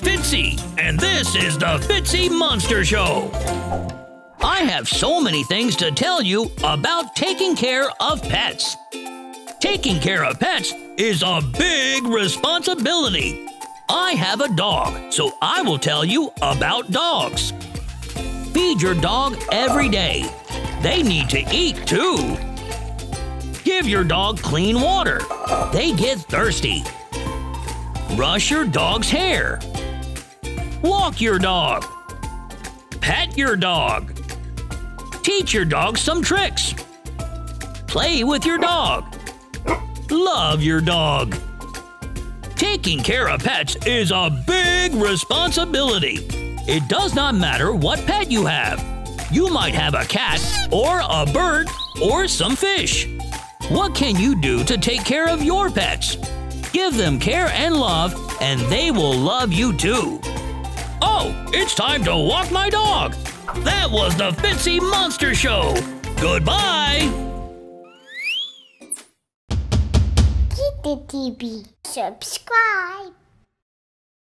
Fitzy, and this is the Fitzy Monster Show. I have so many things to tell you about taking care of pets. Taking care of pets is a big responsibility. I have a dog, so I will tell you about dogs. Feed your dog every day. They need to eat too. Give your dog clean water. They get thirsty. Brush your dog's hair. Walk your dog. Pet your dog. Teach your dog some tricks. Play with your dog. Love your dog. Taking care of pets is a big responsibility. It does not matter what pet you have. You might have a cat or a bird or some fish. What can you do to take care of your pets? Give them care and love, and they will love you too. Oh, it's time to walk my dog. That was the Fitzy Monster Show. Goodbye. Get the TV. Subscribe.